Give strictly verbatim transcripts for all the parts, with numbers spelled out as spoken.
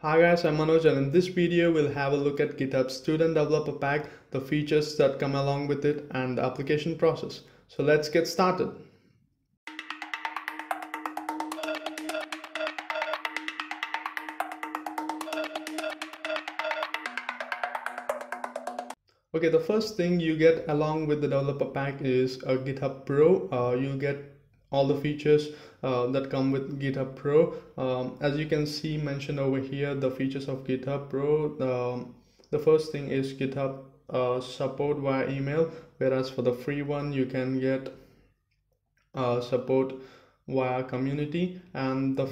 Hi guys, I'm Manoj, and in this video we'll have a look at GitHub Student Developer Pack, the features that come along with it, and the application process. So let's get started. Okay, the first thing you get along with the developer pack is a GitHub Pro. Uh, you get all the features uh, that come with GitHub Pro. Um, as you can see mentioned over here, the features of GitHub Pro. Um, the first thing is GitHub uh, support via email, whereas for the free one you can get uh, support via community, and the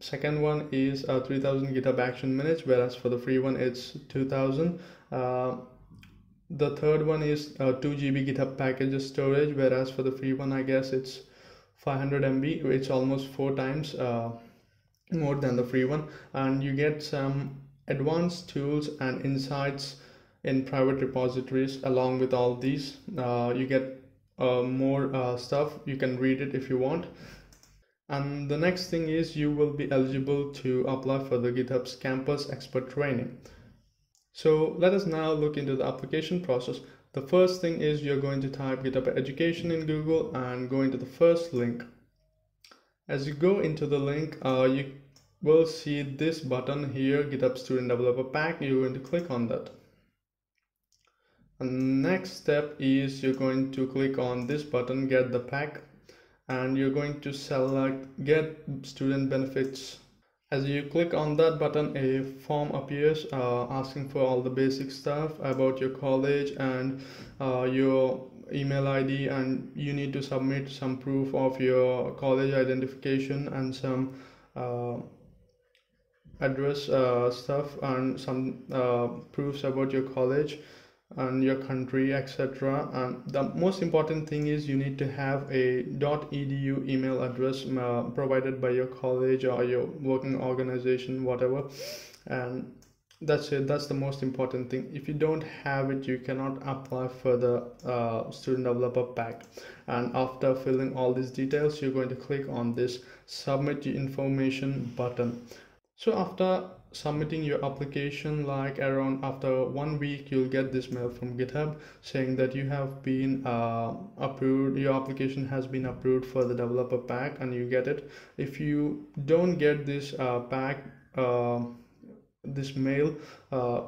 second one is uh, three thousand GitHub action minutes, whereas for the free one it's two thousand. Uh, the third one is uh, two gigabytes GitHub packages storage, whereas for the free one I guess it's five hundred megabytes, which almost four times uh, more than the free one. And you get some advanced tools and insights in private repositories along with all these. Uh, you get uh, more uh, stuff. You can read it if you want. And the next thing is you will be eligible to apply for the GitHub's campus expert training. So let us now look into the application process. The first thing is you're going to type GitHub Education in Google and go into the first link. As you go into the link, uh, you will see this button here, GitHub Student Developer Pack. You're going to click on that. And next step is you're going to click on this button, Get the Pack, and you're going to select Get Student Benefits. As you click on that button, a form appears uh, asking for all the basic stuff about your college and uh, your email I D, and you need to submit some proof of your college identification and some uh, address uh, stuff and some uh, proofs about your college and your country, et cetera. And the most important thing is you need to have a .edu email address uh, provided by your college or your working organization, whatever. And that's it. That's the most important thing. If you don't have it, you cannot apply for the uh, student developer pack. And after filling all these details, you're going to click on this submit your information button. So after submitting your application, like around after one week, you'll get this mail from GitHub saying that you have been uh, approved, your application has been approved for the developer pack, and you get it. If you don't get this uh, pack, uh, this mail, uh,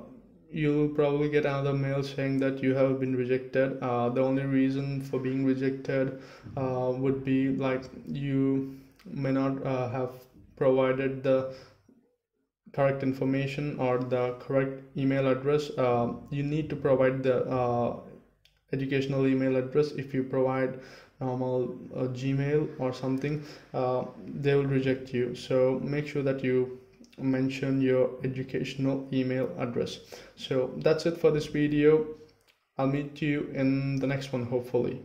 you'll probably get another mail saying that you have been rejected. Uh, the only reason for being rejected uh, would be like you may not uh, have provided the correct information or the correct email address. Uh, you need to provide the uh, educational email address. If you provide normal uh, Gmail or something, uh, they will reject you. So make sure that you mention your educational email address. So that's it for this video. I'll meet you in the next one, hopefully.